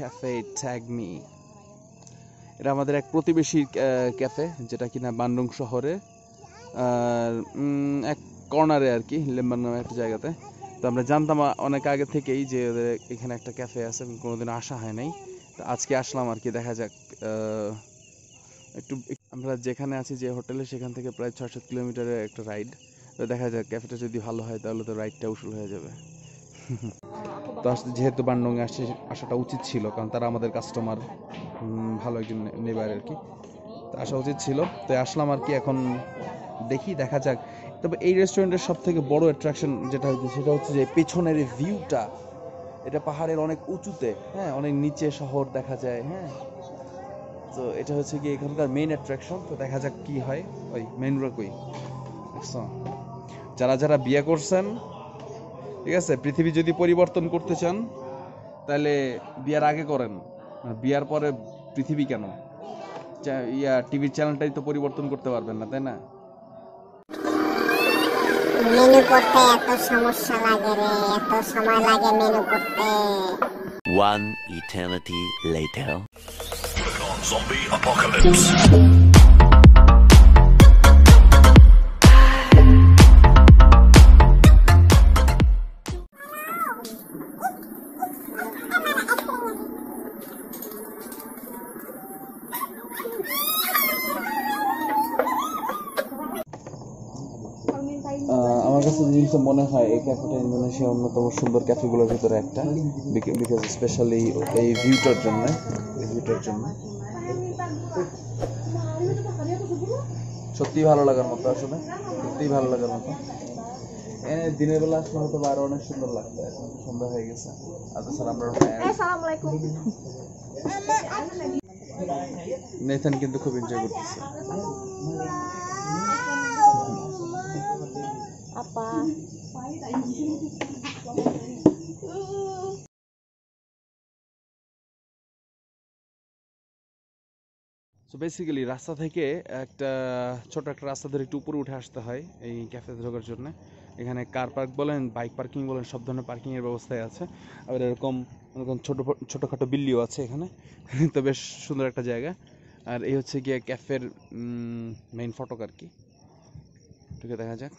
Cafe tag me. এটা আমাদের এক প্রতিবেশীর ক্যাফে, যেটা কিনা বান্ডং শহরে এক কর্নারে আর কি, লেম্বার নামে একটা জায়গাতে। তো আমরা জানতাম অনেক আগে থেকেই যে ওদের এখানে একটা ক্যাফে আছে, কোনোদিন আসা হয় নাই। তো আজকে আসলাম আর কি, দেখা যাক। একটু আমরা যেখানে আছি যে হোটেলে, সেখান থেকে প্রায় 6-7 কিলোমিটারের একটা রাইড। তো দেখা যাক, ক্যাফেটা যদি ভালো হয় তাহলে তো রাইডটা উসুল হয়ে যাবে। তো আসলে যেহেতু বান্ডংয়ে আসাটা উচিত ছিল, কারণ তারা আমাদের কাস্টমার, ভালো একজন নেবার আর কি, তো আসা উচিত ছিল। তো আসলাম আর কি, এখন দেখি, দেখা যাক। তবে এই রেস্টুরেন্টের সব থেকে বড় অ্যাট্রাকশন যেটা হচ্ছে, সেটা হচ্ছে যে পেছনের ভিউটা। এটা পাহাড়ের অনেক উঁচুতে, হ্যাঁ, অনেক নিচে শহর দেখা যায়, হ্যাঁ। তো এটা হচ্ছে কি এখানকার মেইন অ্যাট্রাকশন। তো দেখা যাক কি হয়। ওই মেইন রোড কই, যারা যারা বিয়ে করছেন, ঠিক আছে, পৃথিবী যদি পরিবর্তন করতে চান তাহলে বিয়ার আগে করেন, বিয়ার পরে পৃথিবী কেন, টিভির চ্যানেলটাই তো পরিবর্তন করতে পারবেন না, তাই না? মেনু করতে এত সমস্যা লাগে রে, এত সময় লাগে মেনু করতে। One eternity later. Zombie apocalypse. আমার কাছে জিনিসটা মনে হয় এই ক্যাফেটা ইন্দোনেশিয়া অন্যতম সুন্দর ক্যাফেগুলোর ভিতরে একটা, বিকজ স্পেশালি এই ভিউটার জন্য। সত্যি ভালো লাগার মতো, আসলে সত্যি ভালো লাগার মতো। দিনের বেলা আসলে হয়তো আরো অনেক সুন্দর লাগতো, এখন সন্ধ্যা হয়ে গেছে। আচ্ছা স্যার, আমরা নেথান কিন্তু খুব এনজয় করতেছে। সো বেসিক্যালি রাস্তা থেকে ছোট একটা রাস্তা ধরে একটু উপরে উঠে আসতে হয় এই ক্যাফেতে ঢোকার জন্য। এখানে কার পার্ক বলেন, বাইক পার্কিং বলেন, সব ধরনের পার্কিংয়ের ব্যবস্থাই আছে। আবার এরকম ছোটোখাটো বিল্ডিও আছে এখানে, তো বেশ সুন্দর একটা জায়গা। আর এই হচ্ছে গিয়ে ক্যাফের মেইন ফটক আর কি। ঢুকে দেখা যাক,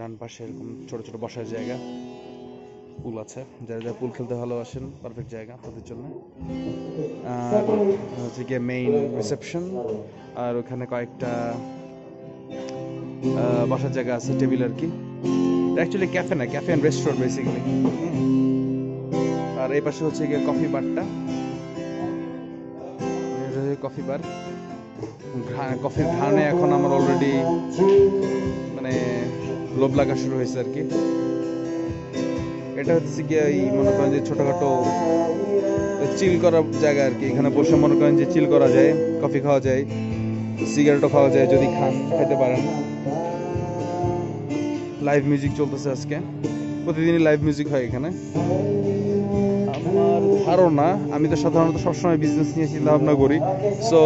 ডান পাশে এরকম ছোটো ছোটো বসার জায়গা, পুল আছে, যারা যারা পুল খেলতে ভালোবাসেন পারফেক্ট জায়গা তাদের জন্য। আর হচ্ছে গিয়ে মেইন রিসেপশন, আর ওখানে কয়েকটা বসার জায়গা আছে, টেবিল আর কি। অ্যাকচুয়ালি ক্যাফে না, ক্যাফে অ্যান্ড রেস্টুরেন্ট বেসিক্যালি। আর এই পাশে হচ্ছে গিয়ে কফি বারটা, কফি বার। কফির ঘ্রাণে এখন আমার অলরেডি মানে লোভ লাগা শুরু হয়েছে আর কি। এটা হচ্ছে গিয়ে মনে করেন যে ছোটোখাটো চিল করার জায়গা আর কি। এখানে বসে মনে করেন যে চিল করা যায়, কফি খাওয়া যায়, সিগারেটও খাওয়া যায় যদি খান, খেতে পারেন। লাইভ মিউজিক চলতেছে আজকে, প্রতিদিনই লাইভ মিউজিক হয় এখানে। আমার ধারণা, আমি তো সাধারণত সবসময় বিজনেস নিয়ে চিন্তা ভাবনা করি, সো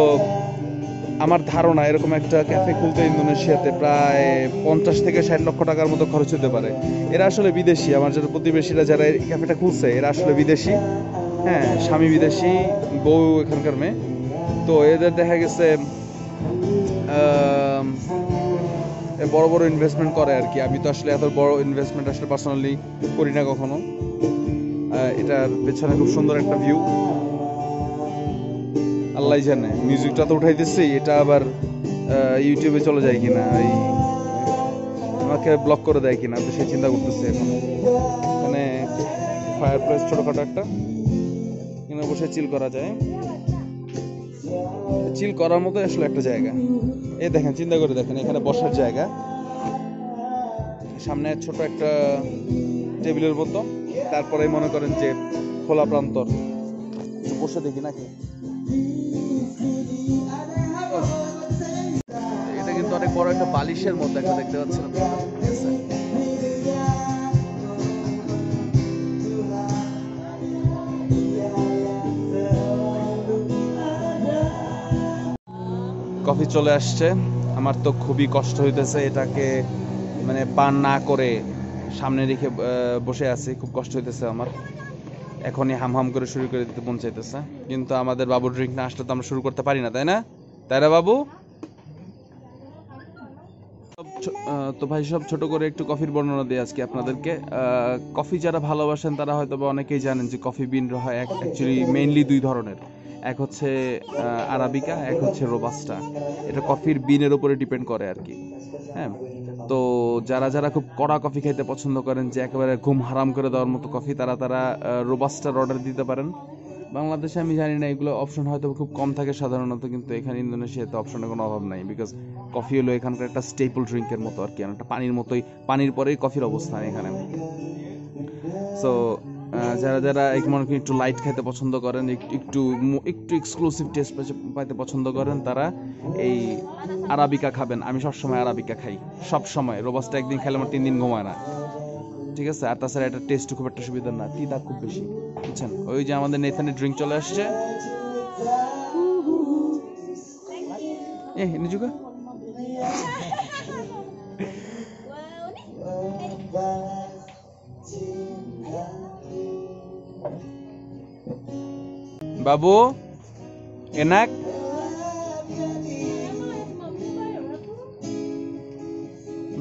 আমার ধারণা এরকম একটা ক্যাফে খুলতে ইন্দোনেশিয়াতে প্রায় 50 থেকে 60 লক্ষ টাকার মতো খরচ হতে পারে। এরা আসলে বিদেশি, আমার যারা প্রতিবেশীরা যারা এই ক্যাফেটা খুলছে এরা আসলে বিদেশি, হ্যাঁ, স্বামী বিদেশি, বউ এখানকার মেয়ে। তো এদের দেখা গেছে বড় বড় ইনভেস্টমেন্ট করে আর কি। আমি তো আসলে এত বড় ইনভেস্টমেন্ট আসলে পার্সোনালি করি না কখনো। এটার পেছনে খুব সুন্দর একটা ভিউ, আল্লাহ জানে। মিউজিকটা তো উঠাইতেছি, এটা আবার ইউটিউবে চলে যায় কিনা, আমাকে ব্লক করে দেয় কিনা, তো সে চিন্তা করতেছি এখন। মানে ফায়ার প্লেস ছোটখাটো একটা, এখানে বসে চিল করা যায়, চিল করার মতো আসলে একটা জায়গা। এই দেখেন, চিন্তা করে দেখেন, এখানে বসার জায়গা, সামনে ছোট একটা টেবিলের মতো, তারপরে মনে করেন যে খোলা প্রান্তর। বসে দেখি নাকি, এটা কিন্তু অনেক বড় একটা বালিশের মতো একটা, দেখতে পাচ্ছেন? কফি চলে আসছে। আমার তো খুবই কষ্ট হইতেছে এটাকে মানে পান না করে সামনে রেখে বসে আছি, খুব কষ্ট হইতেছে আমার। एखोनी हाम हाम करे शुरू करे दिते मन चाइतेछे किन्तु आमादेर बाबू ड्रिंक ना आसले तो आमरा शुरू करते पारी ना ताई ना ताई ना बाबू तो भाई सब छोटो करे एकटु कफिर बर्णना दिई आजके आपनादेरके कफि जारा भालोबासेन तारा हयतोबा अनेकेई जानेन जे कफि बीन रय एक्चुअली मेइनली दुई धरनेर एक होच्छे आराबिका एक होच्छे रोबास्टा एटा कफिर बीनेर उपरे डिपेंड करे आर कि हाँ तो যারা যারা খুব কড়া কফি খাইতে পছন্দ করেন যে একেবারে ঘুম হারাম করে দেওয়ার মতো কফি তারা তারা রোবাস্টার অর্ডার দিতে পারেন বাংলাদেশে আমি জানি না এগুলো অপশন হয়তো খুব কম থাকে সাধারণত কিন্তু এখানে ইন্দোনেশিয়াতে অপশনের কোনো অভাব নাই বিকজ কফি হলো এখানকার একটা স্টেপল ড্রিঙ্কের মতো আর কি একটা পানির মতোই পানির পরেই কফির অবস্থান এখানে সো যারা যারা একটু লাইট খাইতে পছন্দ করেন একটু একটু এক্সক্লুসিভ টেস্ট পাইতে পছন্দ করেন তারা এই আরাবিকা খাবেন আমি সব সময় আরাবিকা খাই সব সময় রোবাস্টা একদিন খেলে আমার 3 দিন ঘুমায় না ঠিক আছে আর তাছাড়া এটা টেস্ট খুব একটা সুবিধা না তিতা খুব বেশি বুঝছেন ওই যে আমাদের নেথানে ড্রিঙ্ক চলে আসছে এই নিজুকা बाबू enak बाबू enak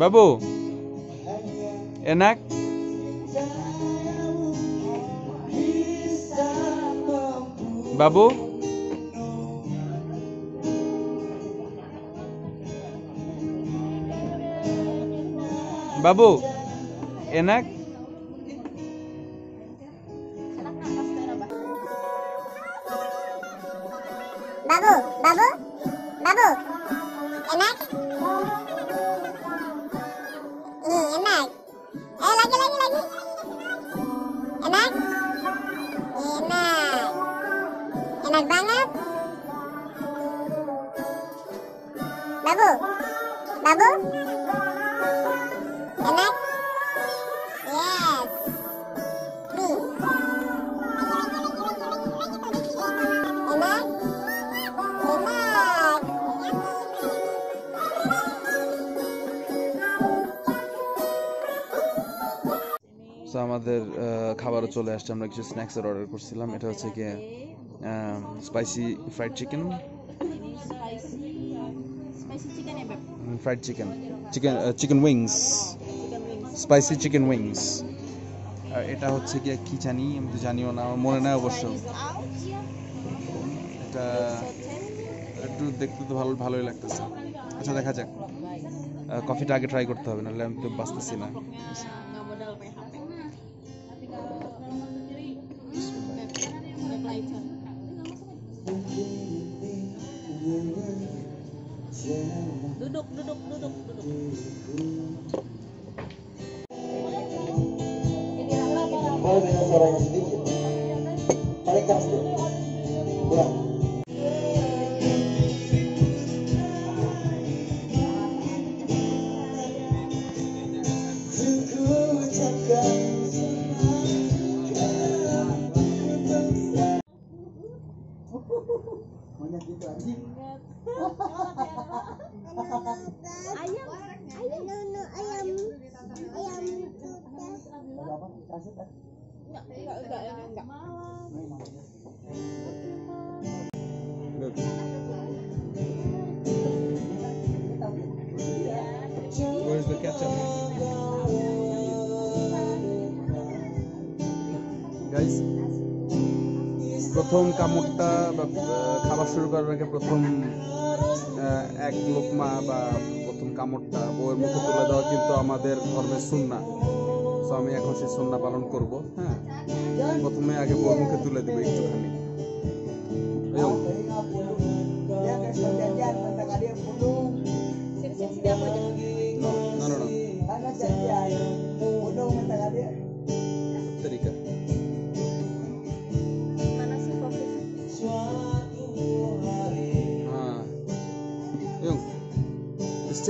बाबू बाबू enak बाबू बाबू बाबू enak ini enak lagi enak enak banget babu babu enak yes enak খাবারও চলে আসছে আমরা কিছু স্ন্যাক্সের অর্ডার করছিলাম এটা হচ্ছে কি spicy fried chicken fried chicken chicken wings spicy chicken wings এটা হচ্ছে কি কি জানি আমি তো জানিও না আমার মনে নাই অবশ্য এটা একটু দেখতে তো ভালোই লাগতেছে আচ্ছা দেখা যাক কফিটা আগে ট্রাই করতে হবে নাহলে আমি তো বাঁচতেছি না duduk kalau dengan suaranya sedikit paling keras dulu kurang banyak gitu anjing Where's the ketchup? Guys, প্রথম কামড়টা খাবার শুরু করার আগে প্রথম এক লোকমা বা প্রথম কামড়টা বউয়ের মুখে তুলে দেওয়া কিন্তু আমাদের ধর্মের সুন্নাহ সো আমি এখন সেই সুন্নাহ পালন করব হ্যাঁ প্রথমে আগে বউয়ের মুখে তুলে দেব একটুখানি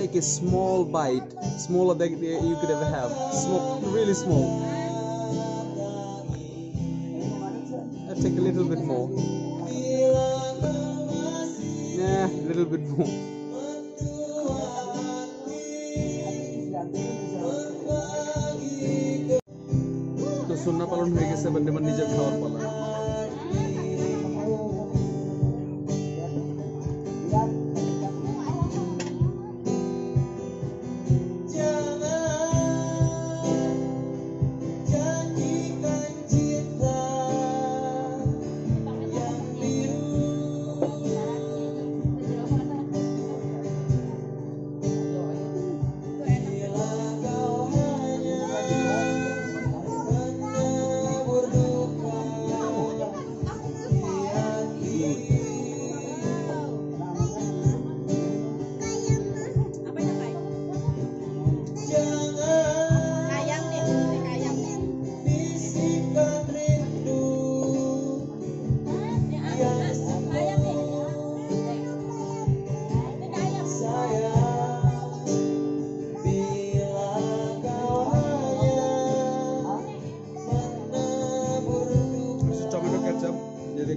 Take a small bite, smaller than you could ever have. Small, really small. I'll take a little bit more. Yeah, a little bit more. So तो सुन्ना पालन हो गए बंदे मन निजे खावर पाला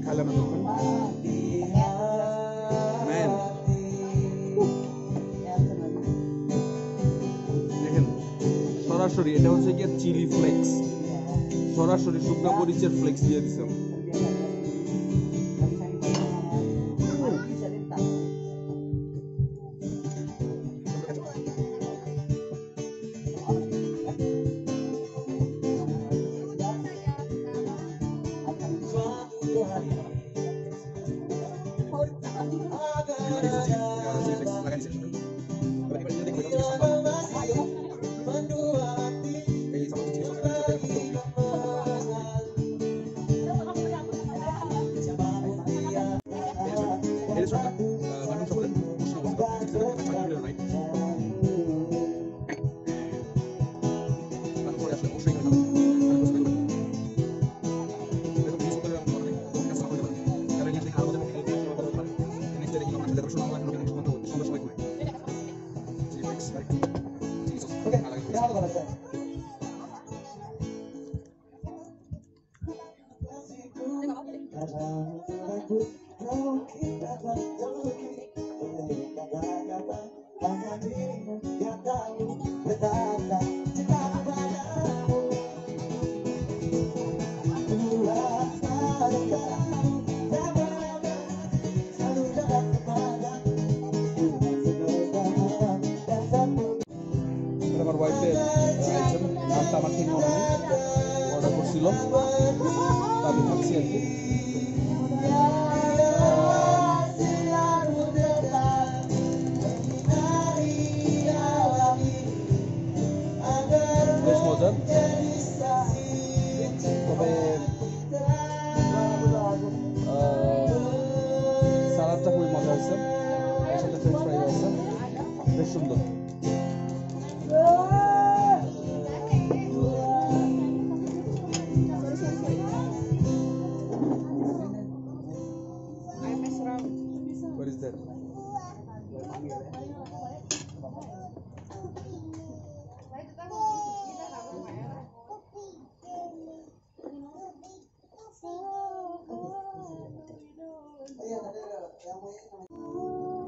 खाला देखें सरासरि एटा होच्छे कि चिली फ्लेक्स सरासरि शुकना मरीचेर फ्लेक्स दिए दिछाम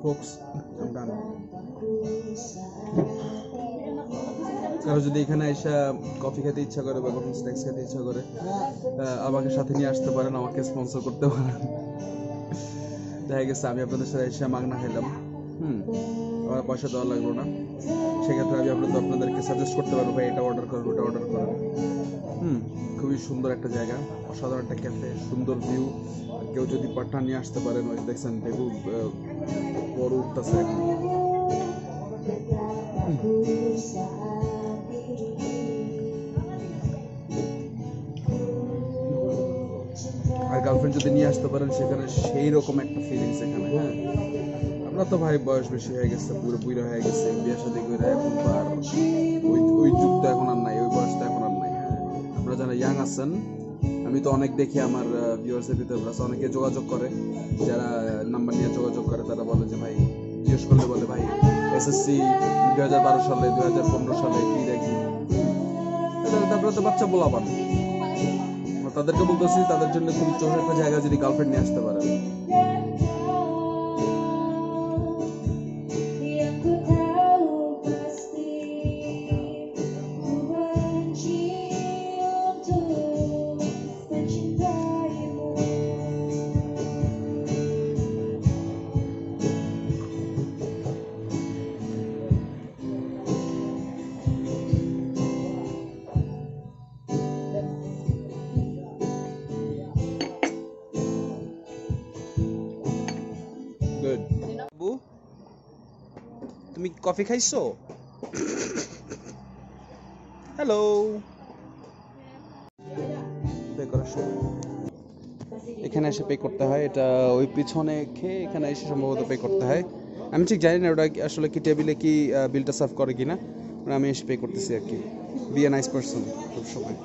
folks I'm done কারো যদি এখানে এসে কফি খেতে ইচ্ছা করে বা কফি স্ন্যাক্স খেতে ইচ্ছা করে আমাকে সাথে নিয়ে আসতে পারেন আমাকে স্পন্সর করতে পারেন দেখা গেছে আমি আপনাদের সাথে এসে মাগনা খেলাম আমার পয়সা দেওয়া লাগলো না সেক্ষেত্রে আমি আপনাদেরকে সাজেস্ট করতে পারবো ভাই এটা অর্ডার করুন ওটা অর্ডার করুন খুবই সুন্দর একটা জায়গা অসাধারণ একটা ক্যাফে সুন্দর ভিউ কেউ যদি পাটনা নিয়ে আসতে পারেন ওই দেখছেন ঢেকু বড় উঠতেছে আর গার্লফ্রেন্ড যদি নিয়ে আসতে পারেন সেখানে সেই রকম একটা ফিলিংস এখানে হ্যাঁ আমরা তো ভাই বয়স বেশি হয়ে গেছে পুরো বুড়ো হয়ে গেছে বিয়ে শাদী করে এখন আর ওই যুগ তো এখন আর নাই ওই বয়স তো এখন আর নাই আপনারা যারা ইয়াং আছেন আমি তো অনেক দেখি আমার ভিউয়ার্সের ভিতরে আছে অনেকে যোগাযোগ করে যারা নাম্বার নিয়ে যোগাযোগ করে তারা বলে যে ভাই জিজ্ঞেস করলে বলে ভাই এসএসসি 2012 সালে 2015 সালে কি দেখি তারপরে তো বাচ্চা বলাবান তাদেরকে বলতেছি তাদের জন্য খুব চোখ একটা জায়গা যদি গার্লফ্রেন্ড নিয়ে আসতে পারে তুমি কফি খাইছো? হ্যালো, পে করার সময় এখানে এসে পে করতে হয়, এটা ওই পিছনে খেয়ে এখানে এসে সম্ভবত পে করতে হয়। আমি ঠিক জানি না ওটা আসলে কি টেবিলে কি বিলটা সার্ভ করে কিনা, আমি এসে পে করতেছি আর কি। বি এ নাইস পারসন সব সময়।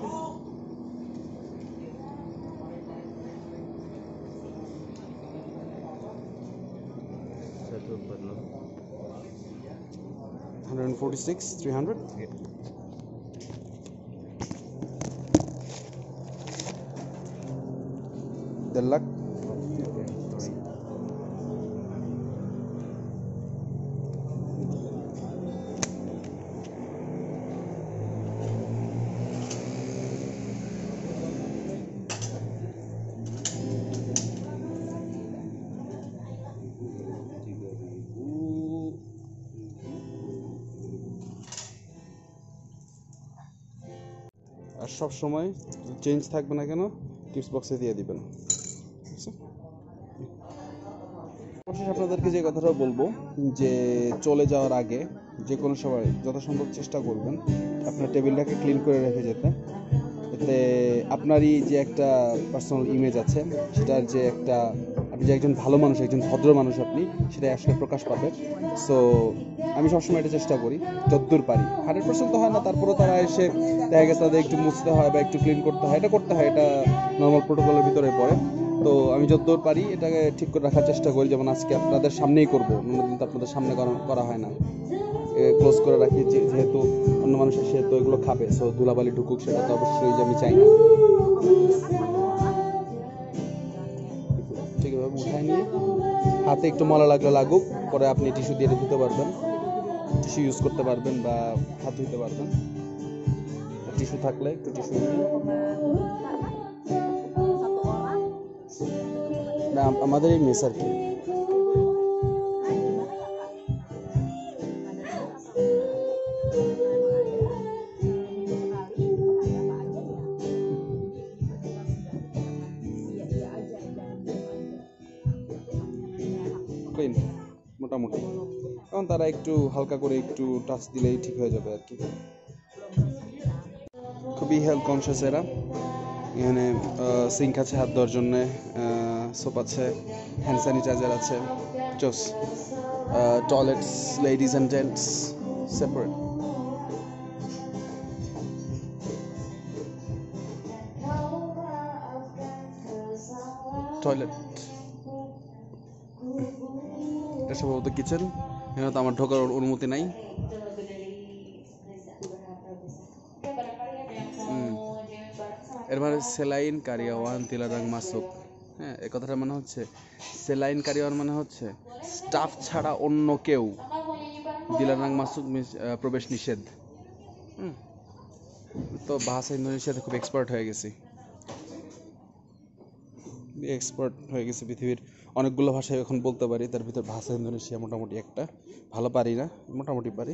$146, $300. Yeah. The luck. আর সব সময় চেঞ্জ থাকবে না কেন, টিপস বক্সে দিয়ে দিবেন। অবশেষে আপনাদেরকে যে কথাটা বলবো, যে চলে যাওয়ার আগে যে কোনো সময় যথাসম্ভব চেষ্টা করবেন আপনার টেবিলটাকে ক্লিন করে রেখে যেতে। এতে আপনারই যে একটা পার্সোনাল ইমেজ আছে, সেটার যে একটা আপনি যে একজন ভালো মানুষ, একজন ভদ্র মানুষ আপনি, সেটাই আসলে প্রকাশ পাবে। সো আমি সবসময় এটা চেষ্টা করি যতদূর পারি। 100% তো হয় না, তারপরেও তারা এসে দেখা গেছে তাদের একটু মুছতে হয় বা একটু ক্লিন করতে হয়, এটা করতে হয়, এটা নর্মাল প্রোটোকলের ভিতরে পড়ে। তো আমি যতদূর পারি এটাকে ঠিক করে রাখার চেষ্টা করি, যেমন আজকে আপনাদের সামনেই করবো, অন্যদিন তো আপনাদের সামনে করা হয় না, ক্লোজ করে রাখি, যেহেতু অন্য মানুষের সেহেতু এগুলো খাবে। সো ধুলাবালি ঢুকুক সেটা তো অবশ্যই আমি চাই না। ঠিকভাবে উঠায় নিয়ে হাতে একটু মলা লাগলে লাগুক, পরে আপনি টিস্যু দিয়ে ধুতে পারবেন, টিস্যু ইউজ করতে পারবেন বা হাত ধুতে পারবেন। টিস্যু থাকলে একটু টিস্যু আমাদের এই মেসার কি মোটামুটি কারণ তারা একটু হালকা করে একটু টাচ দিলেই ঠিক হয়ে যাবে আর কি। খুবই হেলথ কনসিয়াস এরা। এখানে সিঙ্ক আছে হাত ধোয়ার জন্যে, সোপ আছে, হ্যান্ড স্যানিটাইজার আছে, চোস, toilets ladies and gents separate. Toilet এটা সম্ভবত কিচেন, এখানে তো আমার ঢোকার অনুমতি নাই। এরপরে সেলাইন কারিয়াওয়ান তিলাদাং মাসুক, হ্যাঁ এ কথাটা মানে হচ্ছে সেলাইন কারিয়াওয়ান মানে হচ্ছে স্টাফ ছাড়া অন্য কেউ, দিলাদাং মাসুক প্রবেশ নিষেধ। তো ভাষা ইন্দোনেশিয়াতে খুব এক্সপার্ট হয়ে গেছি, পৃথিবীর অনেকগুলো ভাষায় এখন বলতে পারি, তার ভিতর ভাষা ইন্দোনেশিয়া মোটামুটি একটা। ভালো পারি না, মোটামুটি পারি।